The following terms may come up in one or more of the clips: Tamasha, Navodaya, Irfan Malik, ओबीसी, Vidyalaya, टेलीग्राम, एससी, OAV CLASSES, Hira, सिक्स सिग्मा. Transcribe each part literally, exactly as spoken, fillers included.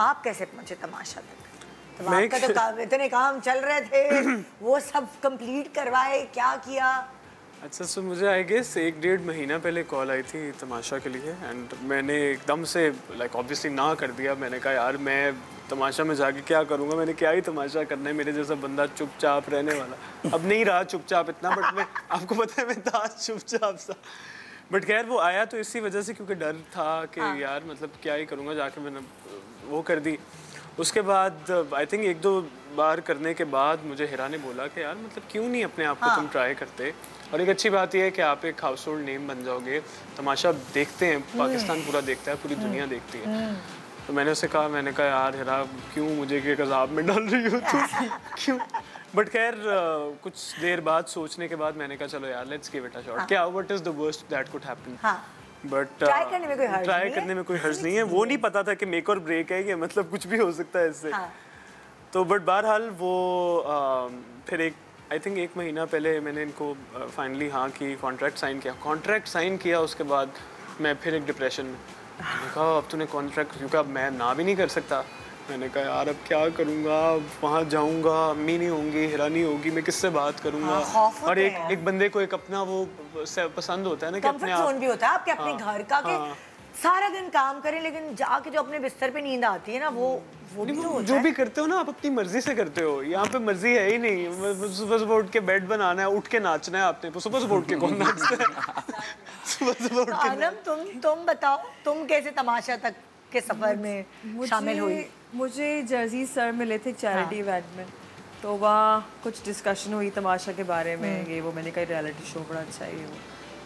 आप कैसे पहुंचे तमाशा तक? तो आपका तो काम, इतने काम चल रहे थे वो सब कंप्लीट करवाए, क्या किया? अच्छा, सो मुझे आई गेस एक डेढ़ महीना पहले कॉल आई थी तमाशा के लिए, एंड मैंने एकदम से लाइक ऑब्वियसली ना कर दिया। मैंने कहा यार मैं तमाशा में जाके क्या करूँगा, मैंने क्या ही तमाशा करना है, मेरे जैसा बंदा चुपचाप रहने वाला। अब नहीं रहा चुपचाप इतना, बट मैं आपको पता है मैं था चुपचाप सा, बट खैर वो आया तो इसी वजह से क्योंकि डर था कि हाँ। यार मतलब क्या ही करूँगा जाके, मैंने वो कर दी। उसके बाद आई थिंक एक दो बार करने के बाद मुझे हिरा ने बोला कि यार मतलब क्यों नहीं अपने आप को हाँ। तुम ट्राई करते, और एक अच्छी बात यह है कि आप एक हाउस होल्ड नेम बन जाओगे। तमाशा देखते हैं, पाकिस्तान पूरा देखता है, पूरी दुनिया देखती है। तो मैंने उससे कहा, मैंने कहा यार हिरा क्यों मुझे कि कज़ाब में डाल रही हो तुम क्यों? बट खैर uh, कुछ देर बाद सोचने के बाद मैंने कहा चलो यार let's give it a shot, क्या what is the worst that could happen. But try करने में कोई हर्ज ट्राई करने में कोई हर्ज नहीं है। वो नहीं पता था कि मेक और ब्रेक है, कि मतलब कुछ भी हो सकता है इससे। हाँ. तो बट बहरहाल वो uh, फिर एक आई थिंक एक महीना पहले मैंने इनको फाइनली uh, हाँ की कॉन्ट्रैक्ट साइन किया। कॉन्ट्रैक्ट साइन किया उसके बाद मैं फिर एक डिप्रेशन में, मैंने कहा अब तूने कॉन्ट्रैक्ट, क्योंकि अब मैं ना भी नहीं कर सकता। मैंने कहा यार अब क्या करूँगा, वहाँ जाऊँगा, अम्मी नहीं होंगी, हिरा नहीं होगी, मैं किससे बात करूँगा। और एक एक बंदे को एक अपना वो पसंद होता है ना, कि अपने आप, भी होता है आपके अपने घर का, कि सारा दिन काम करें लेकिन जाके जो अपने बिस्तर पे नींद आती है ना वो वो भी तो जो भी करते हो ना आप अपनी मर्जी से करते हो, यहाँ पे मर्जी है ही नहीं। सुबह सुबह उठ के बेड बनाना है, उठ के नाचना है आपने, सुबह सुबह उठ के कौन नाचता है सुबह सुबह उठ के। आलम तुम तुम बताओ, तुम कैसे तमाशा तक के सफर में शामिल हुई? मुझे जर्जी सर मिले थे चैरिटी इवेंट में, तो वहाँ कुछ डिस्कशन हुई तमाशा के बारे में, ये वो। मैंने कहा रियलिटी शो बड़ा अच्छा है ये वो,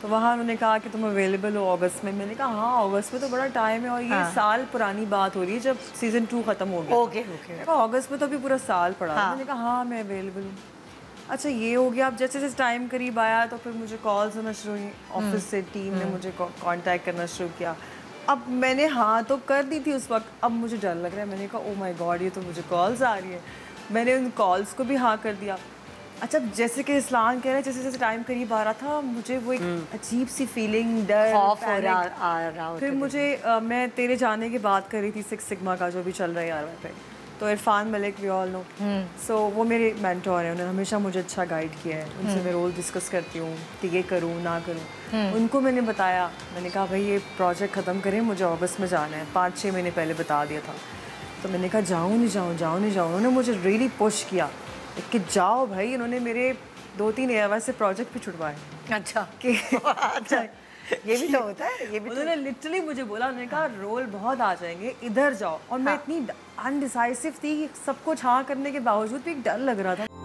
तो वहाँ उन्होंने कहा कि तुम अवेलेबल हो अगस्त में। मैंने कहा हाँ अगस्त में तो बड़ा टाइम है, और ये हाँ। साल पुरानी बात हो रही है जब सीज़न टू ख़त्म हो गया। ओके ओके, अगस्त में तो अभी पूरा साल पड़ा हाँ। मैंने कहा हाँ मैं अवेलेबल हूँ। अच्छा ये हो गया। अब जैसे जैसे टाइम करीब आया तो फिर मुझे कॉल्स होना शुरू हुई, ऑफिस से टीम ने मुझे कॉन्टैक्ट करना शुरू किया। अब मैंने हाँ तो कर दी थी उस वक्त, अब मुझे डर लग रहा है। मैंने कहा ओ माय गॉड ये तो मुझे कॉल्स आ रही है, मैंने उन कॉल्स को भी हाँ कर दिया। अच्छा जैसे कि इस्लाम कह रहे हैं, जैसे जैसे टाइम करीब आ रहा था मुझे वो एक अजीब सी फीलिंग, डर, खौफ आ रहा। फिर मुझे आ, मैं तेरे जाने की बात कर रही थी, सिक्स सिग्मा का जो भी चल रहा है यार पे, तो Irfan Malik we all know, so वो मेरे मेंटोर हैं, उन्होंने हमेशा मुझे अच्छा गाइड किया है। उनसे मैं रोल डिस्कस करती हूँ कि ये करूँ ना करूँ। उनको मैंने बताया, मैंने कहा भाई ये प्रोजेक्ट ख़त्म करें, मुझे अगस्त में जाना है। पाँच छः महीने पहले बता दिया था, तो मैंने कहा जाऊँ नहीं जाऊँ जाऊँ नहीं जाऊँ। उन्होंने मुझे रियली पुश किया कि जाओ भाई। उन्होंने मेरे दो तीन एयरवेज से प्रोजेक्ट भी छुटवाए। अच्छा अच्छा ये भी तो होता है, ये भी। उन्होंने लिटरली मुझे बोला, उन्होंने कहा रोल बहुत आ जाएंगे, इधर जाओ। और मैं इतनी अनडिसाइसिव थी कि सब कुछ हाँ करने के बावजूद भी एक डर लग रहा था।